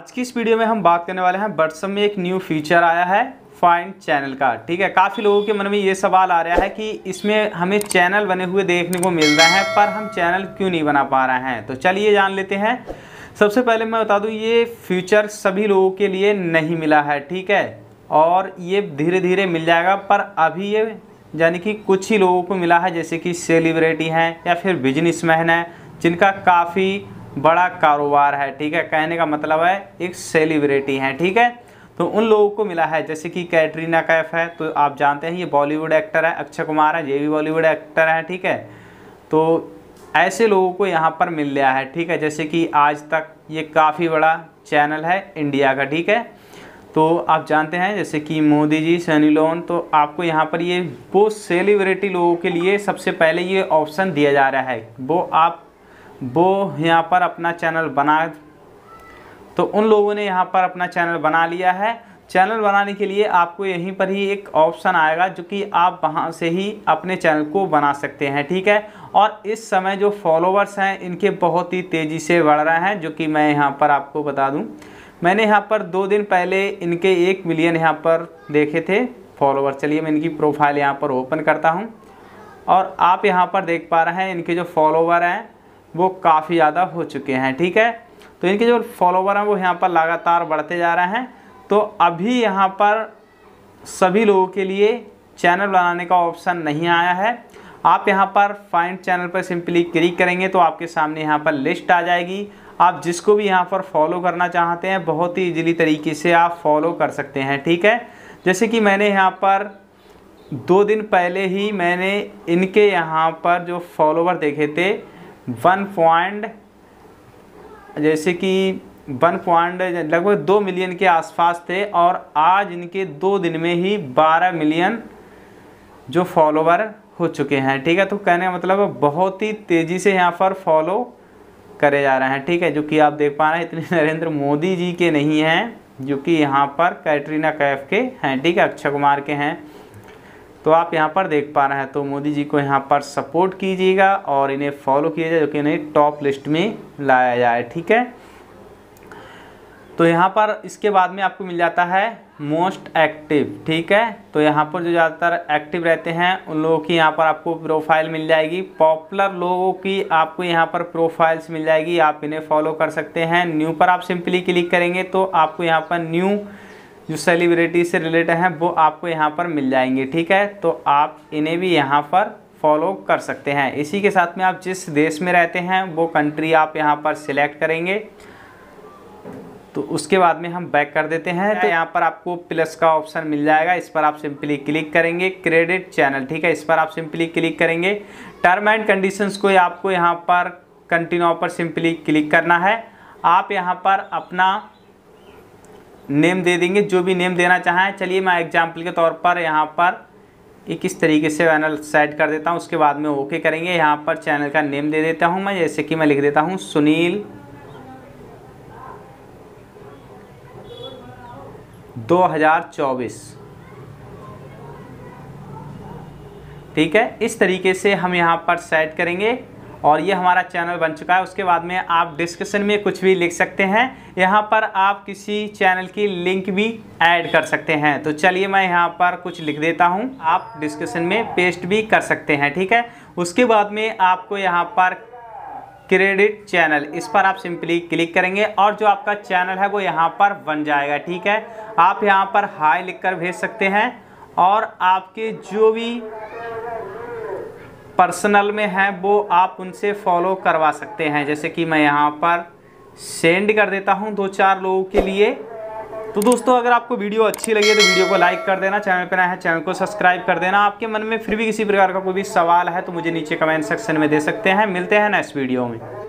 आज की इस वीडियो में हम बात करने वाले हैं व्हाट्सएप में एक न्यू फीचर आया है फाइंड चैनल का। ठीक है, काफ़ी लोगों के मन में ये सवाल आ रहा है कि इसमें हमें चैनल बने हुए देखने को मिल रहा है पर हम चैनल क्यों नहीं बना पा रहे हैं। तो चलिए जान लेते हैं। सबसे पहले मैं बता दूं ये फीचर सभी लोगों के लिए नहीं मिला है, ठीक है, और ये धीरे धीरे मिल जाएगा। पर अभी ये यानी कि कुछ ही लोगों को मिला है, जैसे कि सेलिब्रिटी हैं या फिर बिजनेसमैन हैं जिनका काफ़ी बड़ा कारोबार है। ठीक है, कहने का मतलब है एक सेलिब्रिटी हैं, ठीक है, तो उन लोगों को मिला है, जैसे कि कैटरीना कैफ है, तो आप जानते हैं ये बॉलीवुड एक्टर है। अक्षय कुमार है, ये भी बॉलीवुड एक्टर है, ठीक है, तो ऐसे लोगों को यहाँ पर मिल गया है। ठीक है, जैसे कि आज तक ये काफ़ी बड़ा चैनल है इंडिया का, ठीक है, तो आप जानते हैं जैसे कि मोदी जी, सनी लियोन, तो आपको यहाँ पर ये वो सेलिब्रिटी लोगों के लिए सबसे पहले ये ऑप्शन दिया जा रहा है, वो यहाँ पर अपना चैनल बना। तो उन लोगों ने यहाँ पर अपना चैनल बना लिया है। चैनल बनाने के लिए आपको यहीं पर ही एक ऑप्शन आएगा जो कि आप वहाँ से ही अपने चैनल को बना सकते हैं, ठीक है। और इस समय जो फॉलोवर्स हैं इनके बहुत ही तेज़ी से बढ़ रहे हैं, जो कि मैं यहाँ पर आपको बता दूँ, मैंने यहाँ पर 2 दिन पहले इनके 1 मिलियन यहाँ पर देखे थे फॉलोवर। चलिए मैं इनकी प्रोफाइल यहाँ पर ओपन करता हूँ और आप यहाँ पर देख पा रहे हैं इनके जो फॉलोवर हैं वो काफ़ी ज़्यादा हो चुके हैं, ठीक है। तो इनके जो फॉलोवर हैं वो यहाँ पर लगातार बढ़ते जा रहे हैं। तो अभी यहाँ पर सभी लोगों के लिए चैनल बनाने का ऑप्शन नहीं आया है। आप यहाँ पर फाइंड चैनल पर सिंपली क्लिक करेंगे तो आपके सामने यहाँ पर लिस्ट आ जाएगी। आप जिसको भी यहाँ पर फॉलो करना चाहते हैं बहुत ही ईजिली तरीके से आप फॉलो कर सकते हैं, ठीक है। जैसे कि मैंने यहाँ पर 2 दिन पहले ही मैंने इनके यहाँ पर जो फॉलोवर देखे थे 1 पॉइंट लगभग 2 मिलियन के आसपास थे, और आज इनके 2 दिन में ही 12 मिलियन जो फॉलोवर हो चुके हैं, ठीक है। तो कहने का मतलब बहुत ही तेज़ी से यहाँ पर फॉलो करे जा रहे हैं, ठीक है, जो कि आप देख पा रहे हैं इतने नरेंद्र मोदी जी के नहीं हैं, जो कि यहाँ पर कैटरीना कैफ के हैं, ठीक है, अक्षय कुमार के हैं, तो आप यहाँ पर देख पा रहे हैं। तो मोदी जी को यहाँ पर सपोर्ट कीजिएगा और इन्हें फॉलो किया जाए, जो कि इन्हें टॉप लिस्ट में लाया जाए, ठीक है। तो यहाँ पर इसके बाद में आपको मिल जाता है मोस्ट एक्टिव, ठीक है, तो यहाँ पर जो ज़्यादातर एक्टिव रहते हैं उन लोगों की यहाँ पर आपको प्रोफाइल मिल जाएगी। पॉपुलर लोगों की आपको यहाँ पर प्रोफाइल्स मिल जाएगी, आप इन्हें फॉलो कर सकते हैं। न्यू पर आप सिंपली क्लिक करेंगे तो आपको यहाँ पर न्यू जो सेलिब्रिटी से रिलेटेड हैं वो आपको यहाँ पर मिल जाएंगे, ठीक है, तो आप इन्हें भी यहाँ पर फॉलो कर सकते हैं। इसी के साथ में आप जिस देश में रहते हैं वो कंट्री आप यहाँ पर सिलेक्ट करेंगे। तो उसके बाद में हम बैक कर देते हैं, तो यहाँ पर आपको प्लस का ऑप्शन मिल जाएगा, इस पर आप सिंपली क्लिक करेंगे। क्रेडिट चैनल, ठीक है, इस पर आप सिंपली क्लिक करेंगे। टर्म एंड कंडीशंस को आपको यहाँ पर कंटिन्यू पर सिंपली क्लिक करना है। आप यहाँ पर अपना नेम दे देंगे, जो भी नेम देना चाहें। चलिए मैं एग्जाम्पल के तौर पर यहाँ पर एक इस तरीके से चैनल सेट कर देता हूँ, उसके बाद में ओके करेंगे। यहाँ पर चैनल का नेम दे देता हूँ मैं, जैसे कि मैं लिख देता हूँ सुनील 2024, ठीक है, इस तरीके से हम यहाँ पर सेट करेंगे और ये हमारा चैनल बन चुका है। उसके बाद में आप डिस्क्रिप्शन में कुछ भी लिख सकते हैं, यहाँ पर आप किसी चैनल की लिंक भी ऐड कर सकते हैं। तो चलिए मैं यहाँ पर कुछ लिख देता हूँ, आप डिस्क्रिप्शन में पेस्ट भी कर सकते हैं, ठीक है। उसके बाद में आपको यहाँ पर क्रेडिट चैनल, इस पर आप सिंपली क्लिक करेंगे और जो आपका चैनल है वो यहाँ पर बन जाएगा, ठीक है। आप यहाँ पर हाई लिखकर भेज सकते हैं और आपके जो भी पर्सनल में हैं वो आप उनसे फॉलो करवा सकते हैं। जैसे कि मैं यहाँ पर सेंड कर देता हूँ 2-4 लोगों के लिए। तो दोस्तों अगर आपको वीडियो अच्छी लगी है तो वीडियो को लाइक कर देना, चैनल पर नया है चैनल को सब्सक्राइब कर देना। आपके मन में फिर भी किसी प्रकार का कोई भी सवाल है तो मुझे नीचे कमेंट सेक्शन में दे सकते हैं। मिलते हैं नेक्स्ट वीडियो में।